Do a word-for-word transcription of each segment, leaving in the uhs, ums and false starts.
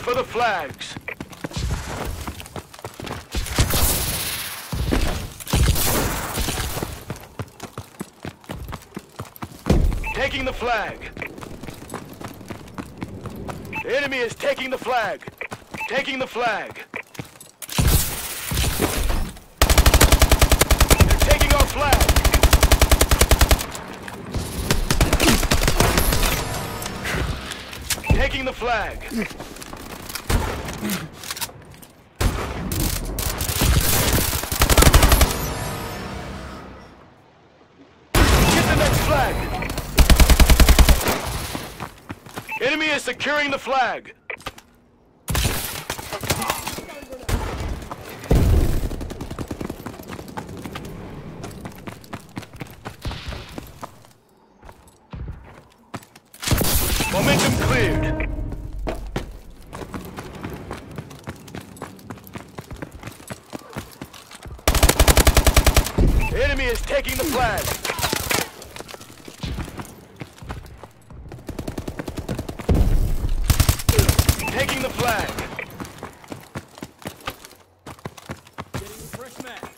Out for the flags. Taking the flag. The enemy is taking the flag. Taking the flag. They're taking our flag. Taking the flag. Get the next flag. Enemy is securing the flag. Momentum cleared. The enemy is taking the flag. Taking the flag. Getting a fresh match.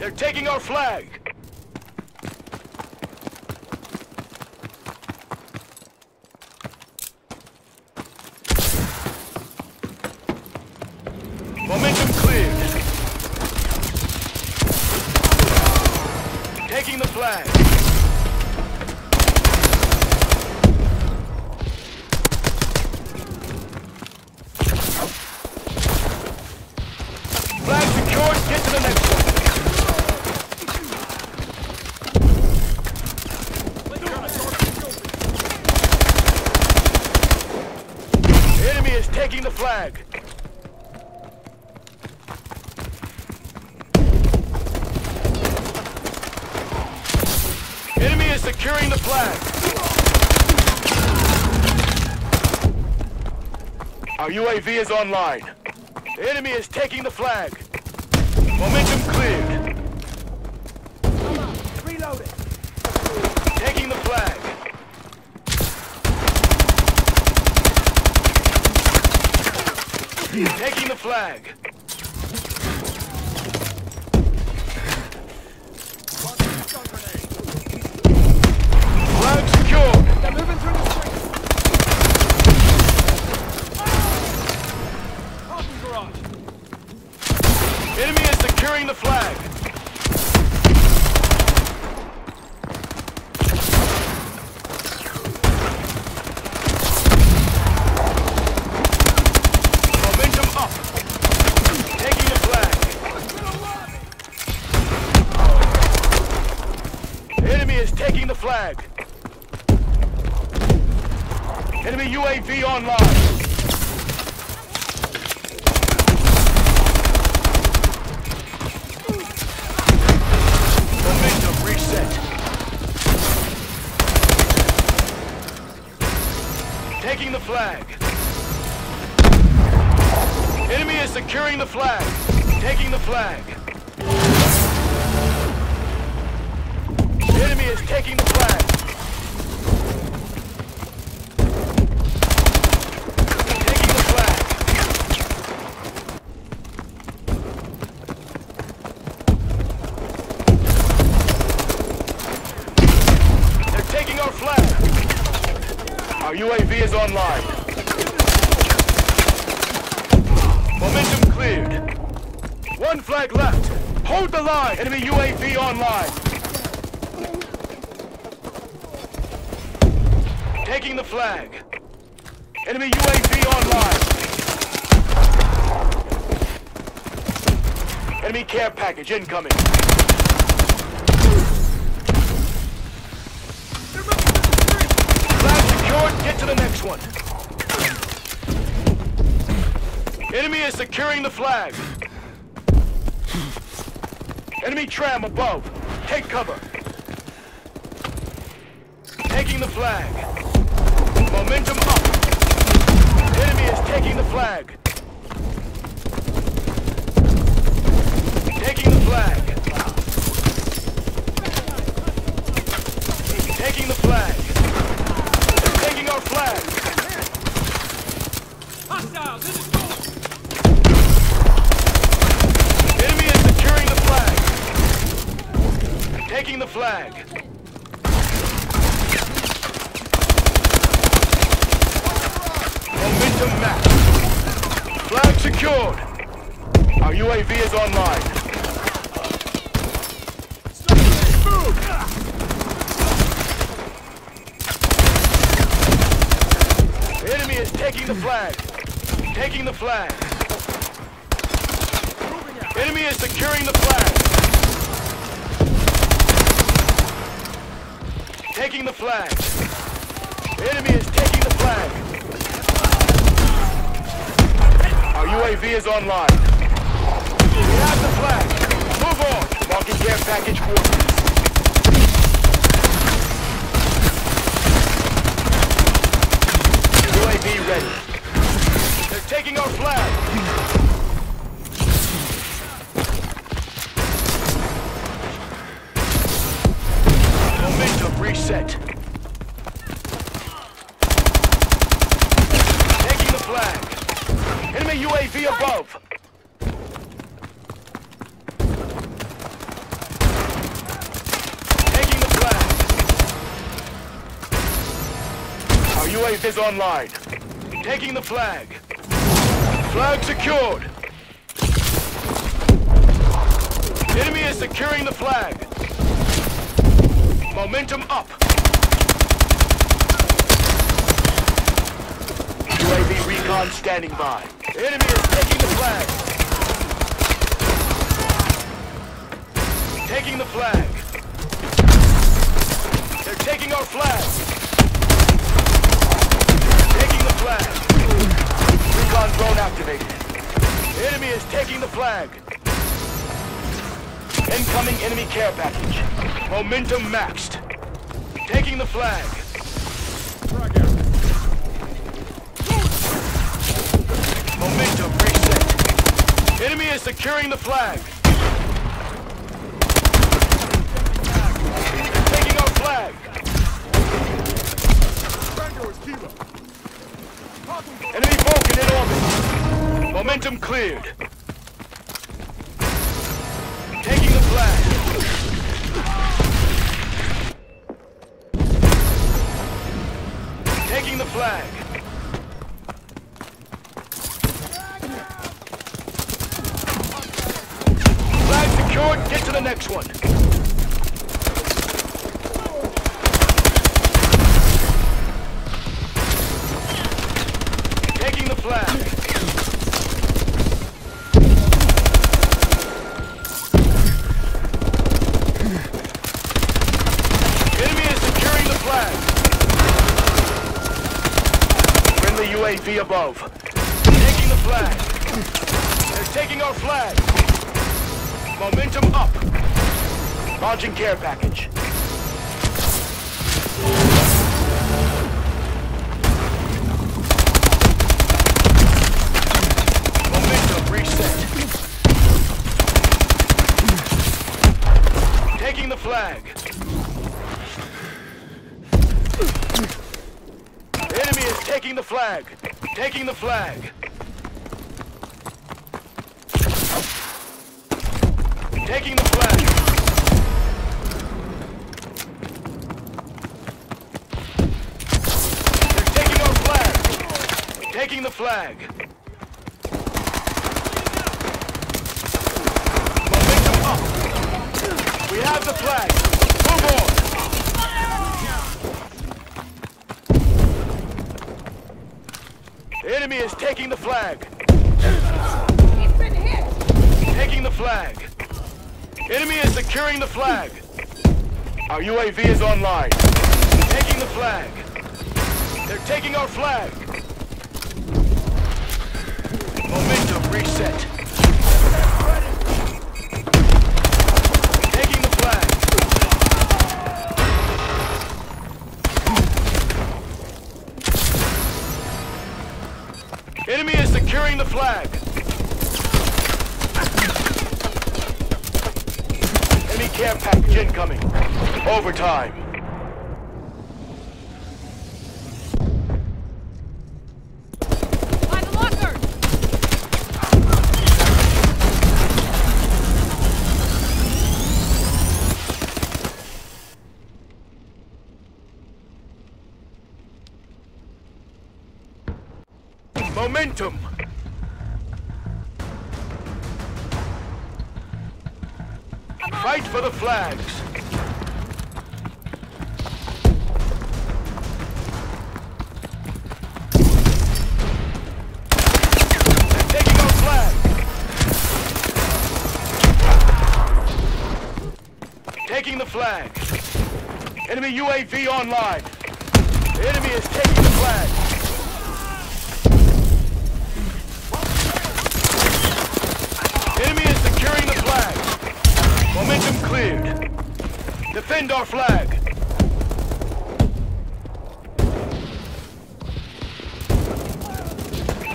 They're taking our flag! Momentum cleared! Taking the flag! Flag secured, get to the next one! Is taking the flag. Enemy is securing the flag. Our U A V is online. The enemy is taking the flag. Momentum cleared. Reload it. Taking the flag. Taking the flag. Flag secured. They're moving through the streets. Parking garage. Enemy is securing the flag. Is taking the flag. Enemy U A V online. Momentum reset. Taking the flag. Enemy is securing the flag. Taking the flag. The enemy is taking the flag. Taking the flag. They're taking our flag. Our U A V is online. Momentum cleared. One flag left. Hold the line. Enemy U A V online. Taking the flag. Enemy U A V online. Enemy care package incoming. They're moving to the street. Flag secured. Get to the next one. Enemy is securing the flag. Enemy tram above. Take cover. Taking the flag. Momentum up. The enemy is taking the flag. Taking the flag. taking the flag. They're taking our flag. Hostile, this is cool. Enemy is securing the flag. Taking the flag. Momentum map. Flag secured. Our U A V is online. Enemy is taking the flag. Taking the flag. Enemy is securing the flag. Taking the flag. Enemy is taking the flag. Our U A V is online. We have the flag. Move on. Marking care package quarters. Be ready. They're taking our flag. Momentum reset. Taking the flag. Enemy U A V above. Taking the flag. Our U A V is online. Taking the flag. Flag secured. Enemy is securing the flag. Momentum up. U A V recon standing by. Enemy is taking the flag. Taking the flag. They're taking our flag. Flag. Recon drone activated. The enemy is taking the flag. Incoming enemy care package. Momentum maxed. Taking the flag. Momentum reset. Enemy is securing the flag. Taking our flag. Enemy Vulcan in orbit. Momentum cleared. Taking the flag. Taking the flag. Flag secured. Get to the next one. U A V above. Taking the flag. They're taking our flag. Momentum up. Launching care package. Momentum reset. Taking the flag. Taking the flag. Taking the flag. Taking the flag. They're taking our flag. Taking the flag. Momentum up. We have the flag. Move on. The enemy is taking the flag. He's been hit. Taking the flag. Enemy is securing the flag. Our U A V is online. Taking the flag. They're taking our flag. Momentum reset. Taking the flag. Enemy is securing the flag. Enemy care package incoming. Overtime. Momentum! Fight for the flags! Taking the flag. Enemy U A V online. The enemy is taking the flag. Enemy is securing the flag. Momentum cleared. Defend our flag.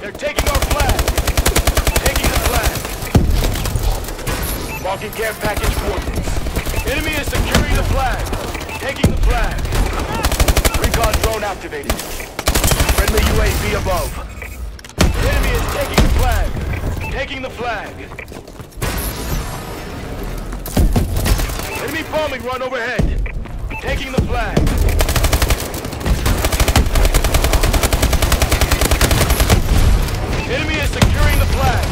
They're taking our flag. Taking the flag. Marking care package coordinates. Enemy is securing the flag. Taking the flag. Recon drone activated. Friendly U A V above. The enemy is taking the flag. Taking the flag. Enemy bombing run overhead. Taking the flag. Enemy is securing the flag.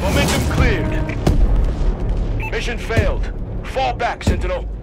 Momentum cleared. Mission failed. Fall back, Sentinel.